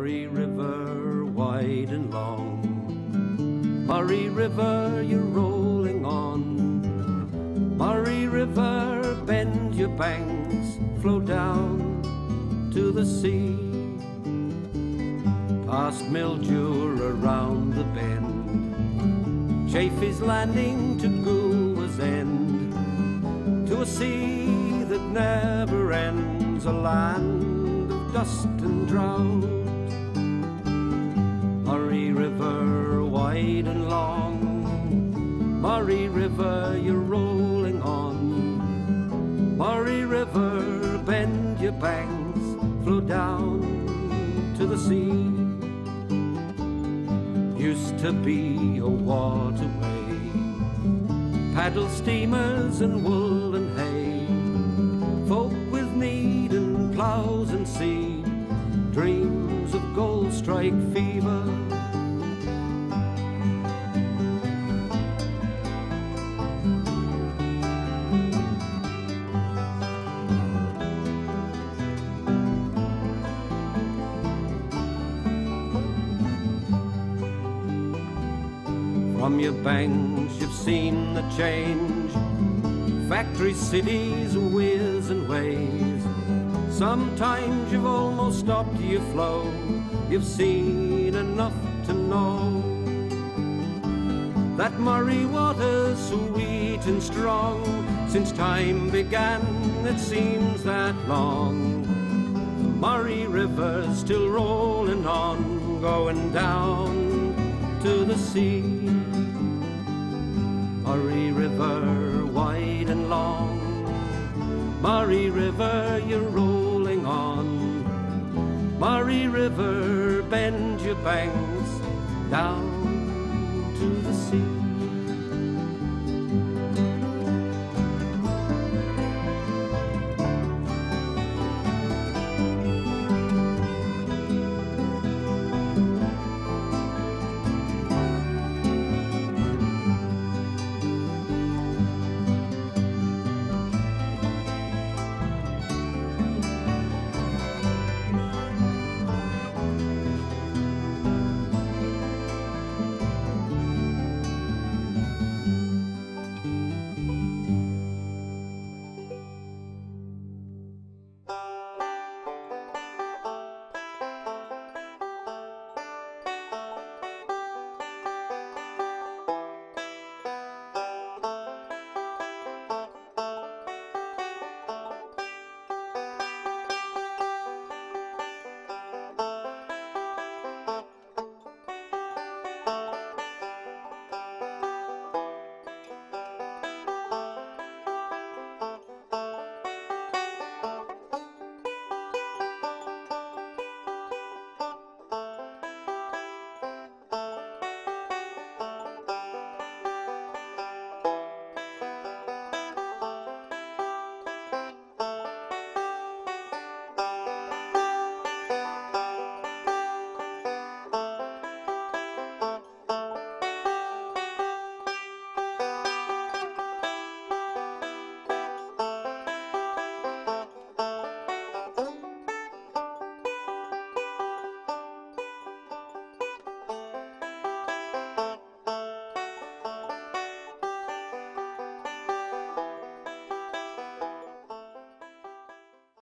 Murray River, wide and long. Murray River, you're rolling on. Murray River, bend your banks, flow down to the sea. Past Milldure, around the bend, Chaffee's Landing to Goolwa's End, to a sea that never ends, a land dust and drought. Murray River, wide and long. Murray River, you're rolling on. Murray River, bend your banks, flow down to the sea. Used to be a waterway, paddle steamers and wool and hay, folk with need and ploughs and seed, dreams of gold strike fever. From your banks you've seen the change, factory cities, weirs and ways. Sometimes you've almost stopped your flow, you've seen enough to know that Murray water's sweet and strong. Since time began, it seems that long. The Murray River's still rolling on, going down to the sea. Murray River, wide and long. Murray River, you're rolling on. Murray River, bend your banks down to the sea.